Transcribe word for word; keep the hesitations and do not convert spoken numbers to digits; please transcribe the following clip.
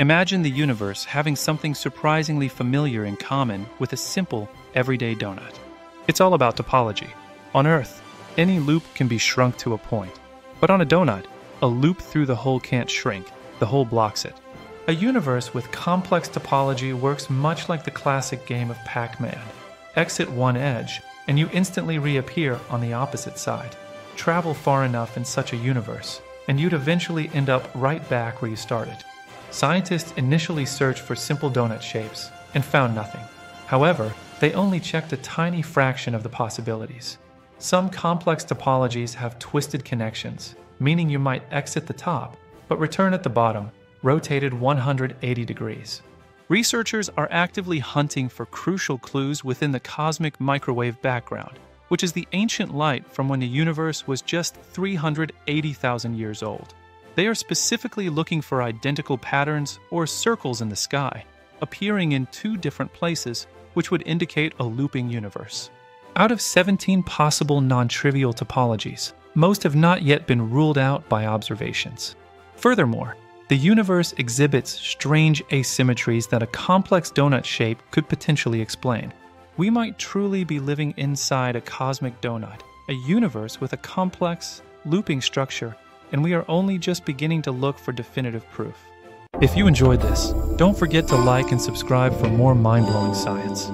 Imagine the universe having something surprisingly familiar in common with a simple, everyday donut. It's all about topology. On Earth, any loop can be shrunk to a point. But on a donut, a loop through the hole can't shrink. The hole blocks it. A universe with complex topology works much like the classic game of Pac-Man. Exit one edge, and you instantly reappear on the opposite side. Travel far enough in such a universe, and you'd eventually end up right back where you started. Scientists initially searched for simple donut shapes and found nothing. However, they only checked a tiny fraction of the possibilities. Some complex topologies have twisted connections, meaning you might exit the top, but return at the bottom, rotated one hundred eighty degrees. Researchers are actively hunting for crucial clues within the cosmic microwave background, which is the ancient light from when the universe was just three hundred eighty thousand years old. They are specifically looking for identical patterns or circles in the sky, appearing in two different places, which would indicate a looping universe. Out of seventeen possible non-trivial topologies, most have not yet been ruled out by observations. Furthermore, the universe exhibits strange asymmetries that a complex donut shape could potentially explain. We might truly be living inside a cosmic donut, a universe with a complex, looping structure, and we are only just beginning to look for definitive proof. If you enjoyed this, don't forget to like and subscribe for more mind-blowing science.